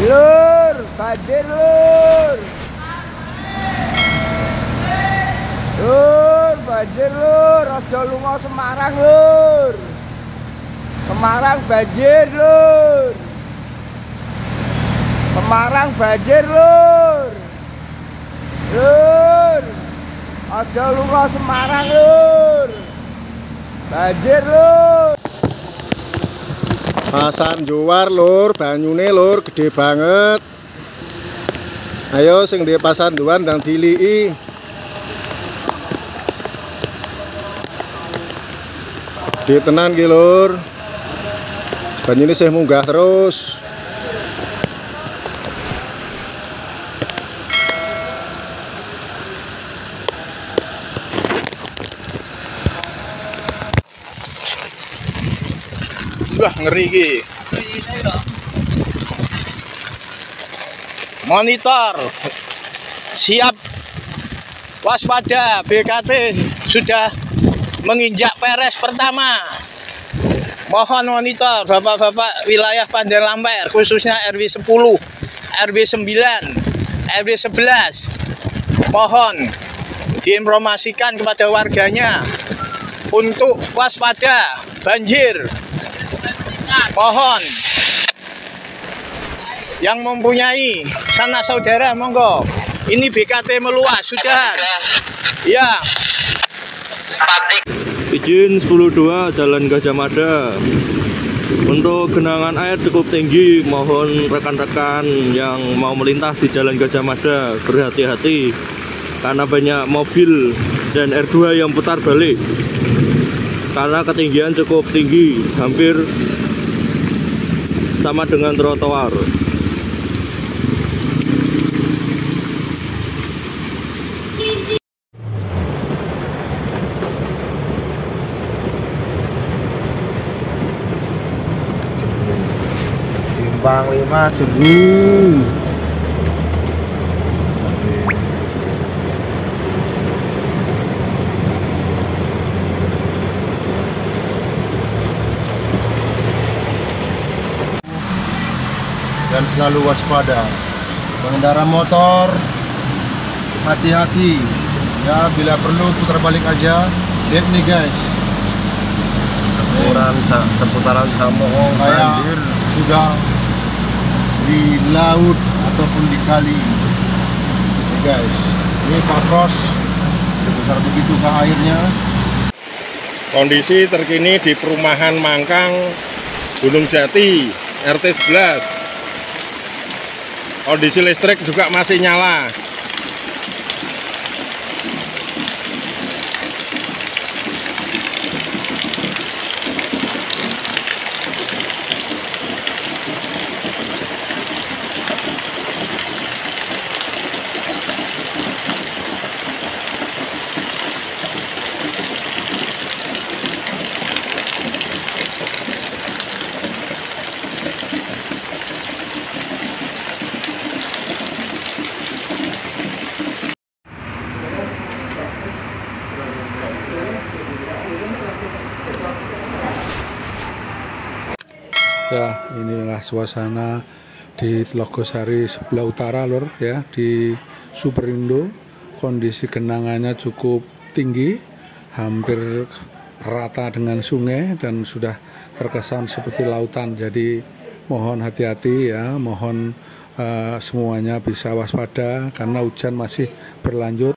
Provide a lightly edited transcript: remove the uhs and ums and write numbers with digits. Lur, tajir lur. Lur, banjir lur, aja lunga Semarang lur. Semarang banjir lur. Semarang banjir lur. Lur, aja lunga Semarang lur. Banjir lur. Pasang Juwar lur, banyune lur gede banget. Ayo sing di Pasang Juwar ndang diliki. Gede tenan ki lur. Banyune sih munggah terus. Wah, ngeri ki. Monitor siap waspada, BKT sudah menginjak peres pertama. Mohon monitor bapak-bapak wilayah Pandan Lamper, khususnya RB 10, RB 9, RB 11. Mohon diinformasikan kepada warganya untuk waspada banjir. Mohon yang mempunyai sanak saudara monggo, ini BKT meluas sudah ya. Izin 102 Jalan Gajah Mada, untuk genangan air cukup tinggi, mohon rekan-rekan yang mau melintas di Jalan Gajah Mada berhati-hati karena banyak mobil dan R2 yang putar balik karena ketinggian cukup tinggi, hampir sama dengan trotoar. Simpang 5 Jenggu. Dan selalu waspada. Pengendara motor hati-hati ya, bila perlu putar balik aja. Lihat nih guys, seputaran Samoong kayak sudah di laut ataupun di kali ini guys. Ini papros sebesar begitu ke airnya. Kondisi terkini di perumahan Mangkang Gunung Jati RT 11. Kondisi listrik juga masih nyala. Ya, inilah suasana di Tlogosari sebelah utara lor ya, di Superindo. Kondisi genangannya cukup tinggi, hampir rata dengan sungai dan sudah terkesan seperti lautan. Jadi mohon hati-hati ya, mohon semuanya bisa waspada karena hujan masih berlanjut.